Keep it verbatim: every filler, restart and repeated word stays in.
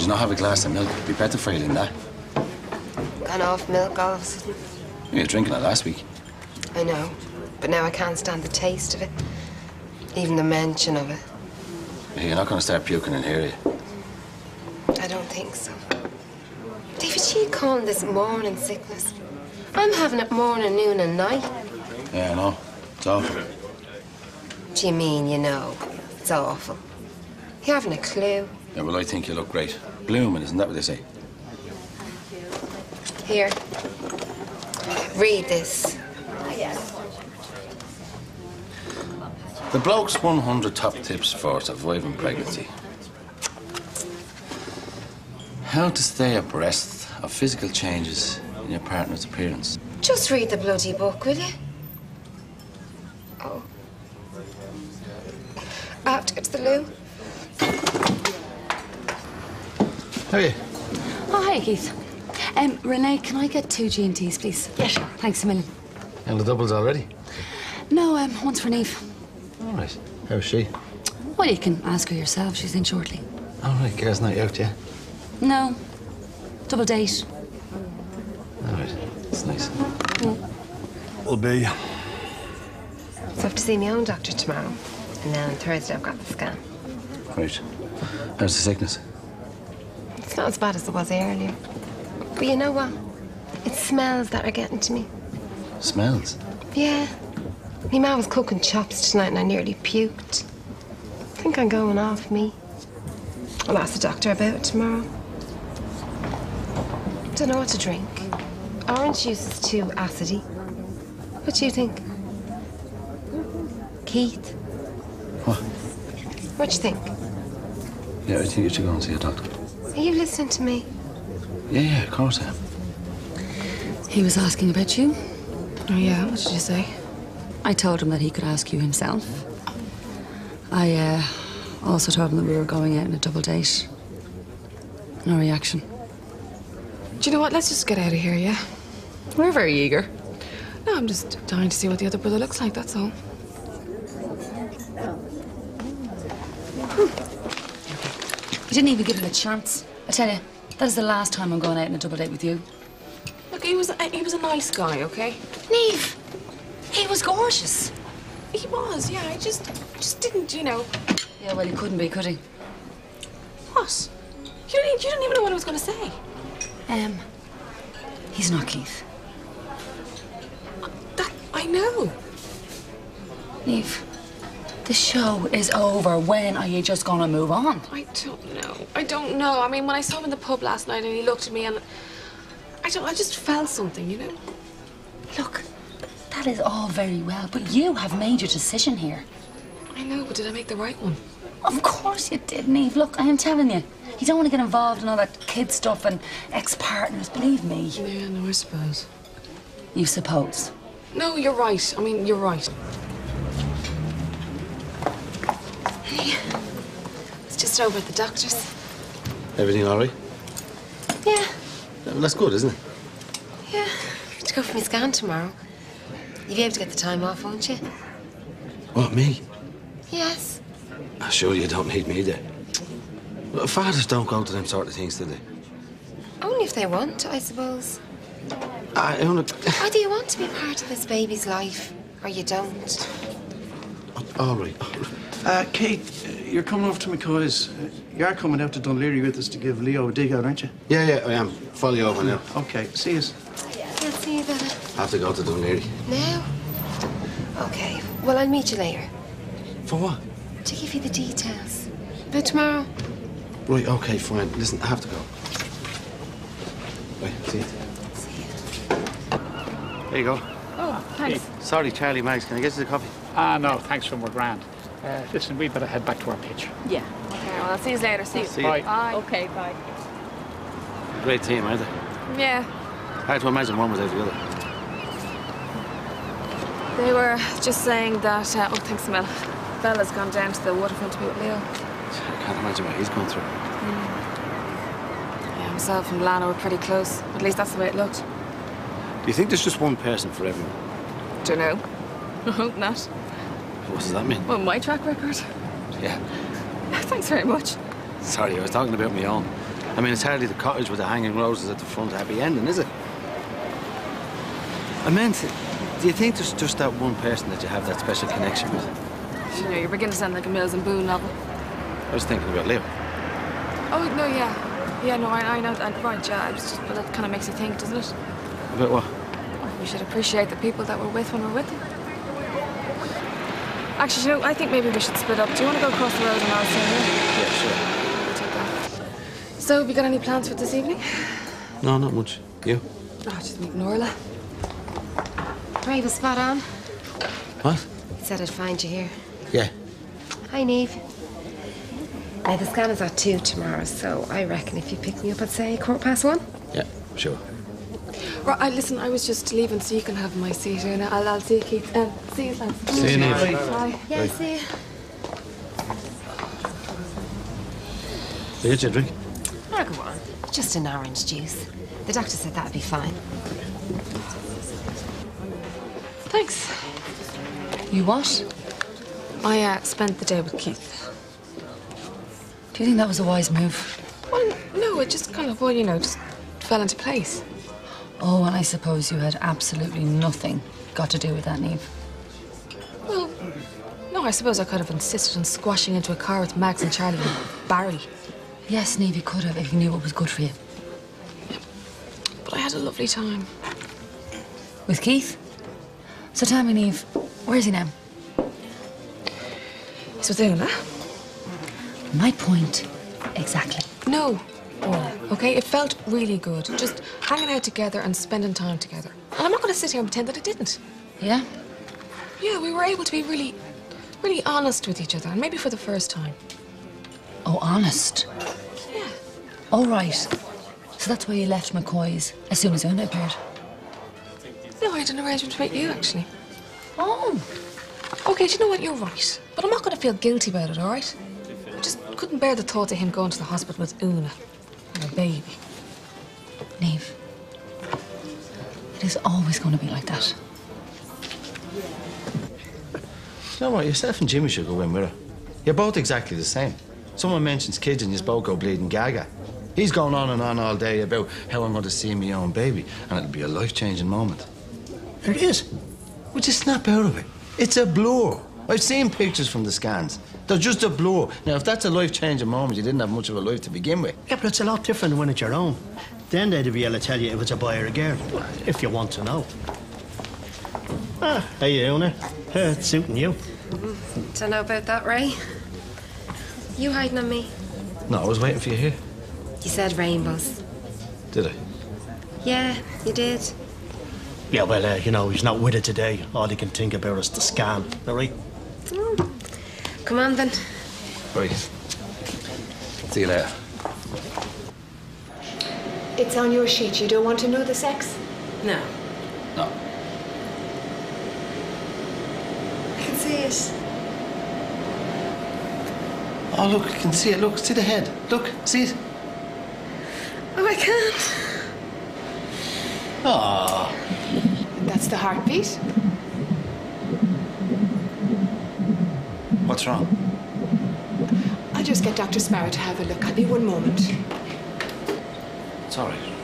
Would you not have a glass of milk? It'd be better for you than that. Gone off milk all of a sudden. You were drinking it last week. I know, but now I can't stand the taste of it. Even the mention of it. Yeah, you're not going to start puking in here, are you? I don't think so. David, she called this morning sickness. I'm having it morning, noon and night. Yeah, I know. It's awful. Do you mean, you know, it's awful? You haven't a clue. Yeah, well, I think you look great. Blooming, isn't that what they say? Here. Read this. The bloke's one hundred top tips for surviving pregnancy. How to stay abreast of physical changes in your partner's appearance. Just read the bloody book, will you? Oh. I have to go to the loo. How are you? Oh, hi, Keith. Um, Renee, can I get two G and T's, please? Yeah, sure. Thanks a million. And the doubles already? No, um, one's for Niamh. All right. How's she? Well, you can ask her yourself. She's in shortly. All right, girls' night out, yeah? No. Double date. All right. That's nice. Mm. Will be. So I have to see my own doctor tomorrow. And then on Thursday, I've got the scan. Great. How's the sickness? It's not as bad as it was earlier. But you know what? It's smells that are getting to me. Smells? Yeah. Me ma was cooking chops tonight and I nearly puked. I think I'm going off me. I'll ask the doctor about it tomorrow. Don't know what to drink. Orange juice is too acidy. What do you think? Keith? What? What do you think? Yeah, I think you should go and see a doctor. Are you listening to me? Yeah, yeah, of course I am. He was asking about you. Oh, yeah, what did you say? I told him that he could ask you himself. I uh, also told him that we were going out on a double date. No reaction. Do you know what? Let's just get out of here, yeah? We're very eager. No, I'm just dying to see what the other brother looks like, that's all. Hmm. You didn't even give him a chance. I tell you, that is the last time I'm going out on a double date with you. Look, he was a, he was a nice guy, okay? Niamh! He was gorgeous. He was, yeah. I just, just didn't, you know. Yeah, well, he couldn't be, could he? What? You don't, you don't even know what I was going to say. Um, he's not Keith. Uh, that I know. Niamh, the show is over. When are you just going to move on? I don't know. I don't know. I mean, when I saw him in the pub last night and he looked at me and I don't, I just felt something, you know. Look. That is all very well, but you have made your decision here. I know, but did I make the right one? Of course you did, Niamh. Look, I am telling you, you don't want to get involved in all that kid stuff and ex-partners, believe me. Yeah, no, I suppose. You suppose? No, you're right. I mean, you're right. Hey, it's just over at the doctor's. Everything all right? Yeah. Well, that's good, isn't it? Yeah. I have to go for my scan tomorrow. You'll be able to get the time off, won't you? What, me? Yes. I'm sure you don't need me there. Well, fathers don't go to them sort of things, do they? Only if they want, I suppose. I only... Either you want to be part of this baby's life, or you don't. All right. Uh, Kate, you're coming over to McCoy's. You're coming out to Dun Laoghaire with us to give Leo a dig out, aren't you? Yeah, yeah, I am. Follow you over now. OK, see us. I'll see you then. I have to go to Dun Laoghaire. Now? OK. Well, I'll meet you later. For what? To give you the details. About tomorrow. Right, OK, fine. Listen, I have to go. Right, see you. See you. There you go. Oh, thanks. Hey. Sorry, Charlie Mags. Can I get you the coffee? Ah, uh, no, thanks for more grand. Uh, listen, we better head back to our pitch. Yeah. OK, well, I'll see you later. See you. See you. Bye. Bye. OK, bye. Great team, aren't they? Yeah. Hard to imagine one without the other. They were just saying that, uh, oh, thanks, Mel. Bella's gone down to the waterfront to be with Leo. I can't imagine what he's gone through. Mm. Yeah, himself and Lana were pretty close. At least that's the way it looked. Do you think there's just one person for everyone? Don't know. I hope not. What does that mean? Well, my track record. Yeah. Thanks very much. Sorry, I was talking about my own. I mean, it's hardly the cottage with the hanging roses at the front happy ending, is it? I meant, do you think there's just that one person that you have that special connection with? You know, you're beginning to sound like a Mills and Boone novel. I was thinking about Leo. Oh, no, yeah. Yeah, no, I, I know that. Right, yeah. I was just, but that kind of makes you think, doesn't it? About what? Well, we should appreciate the people that we're with when we're with them. Actually, you know, I think maybe we should split up. Do you want to go across the road and I'll see you? Yeah, sure. We'll take that. So, have you got any plans for this evening? No, not much. You? Oh, just meet Norla. Ray was spot on. What? He said I'd find you here. Yeah. Hi, Niamh. Uh, the scan is at two tomorrow, so I reckon if you pick me up at, say, quarter past one? Yeah, sure. Right, I, listen, I was just leaving, so you can have my seat, Una. I'll, I'll see you, Keith. Um, see you, lads. See you, Niamh. Bye. Bye. Yeah, see you. Did you drink? No, go on. Just an orange juice. The doctor said that'd be fine. Thanks. You what? I, uh, spent the day with Keith. Do you think that was a wise move? Well, no, it just kind of, well, you know, just fell into place. Oh, and I suppose you had absolutely nothing got to do with that, Niamh. Well, no, I suppose I could have insisted on squashing into a car with Max and Charlie and Barry. Yes, Niamh, you could have if you knew what was good for you. Yeah. But I had a lovely time. With Keith? So tell me, Niamh, where is he now? He's with Una. My point, exactly. No. Oh. Okay, it felt really good, just hanging out together and spending time together. And I'm not going to sit here and pretend that it didn't. Yeah? Yeah, we were able to be really, really honest with each other, and maybe for the first time. Oh, honest? Yeah. All right. So that's why you left McCoy's as soon as Una appeared. No, I had an arrangement to meet you, actually. Oh. Okay, do you know what? You're right. But I'm not going to feel guilty about it, all right? I just couldn't bear the thought of him going to the hospital with Una. A baby. Niamh, it is always going to be like that. You know what? Yourself and Jimmy should go in with her. You're both exactly the same. Someone mentions kids and you both go bleeding gaga. He's going on and on all day about how I'm going to see my own baby, and it'll be a life-changing moment. There it is. We just snap out of it. It's a blur. I've seen pictures from the scans. They're just a blur. Now, if that's a life-changing moment, you didn't have much of a life to begin with. Yeah, but it's a lot different when it's your own. Then they'd be able to tell you if it's a boy or a girl, if you want to know. Ah, hey, Una. Uh, it's suiting you. Mm-hmm. Don't know about that, Ray. You hiding on me? No, I was waiting for you here. You said rainbows. Did I? Yeah, you did. Yeah, well, uh, you know, he's not with it today. All he can think about is the scan, all right? Oh. Come on, then. Right. See you later. It's on your sheet. You don't want to know the sex? No. No. I can see it. Oh, look, I can see it. Look, see the head. Look, see it. Oh, I can't. Oh. That's the heartbeat. What's wrong? I'll just get Doctor Sparrow to have a look. I'll be one moment. It's all right.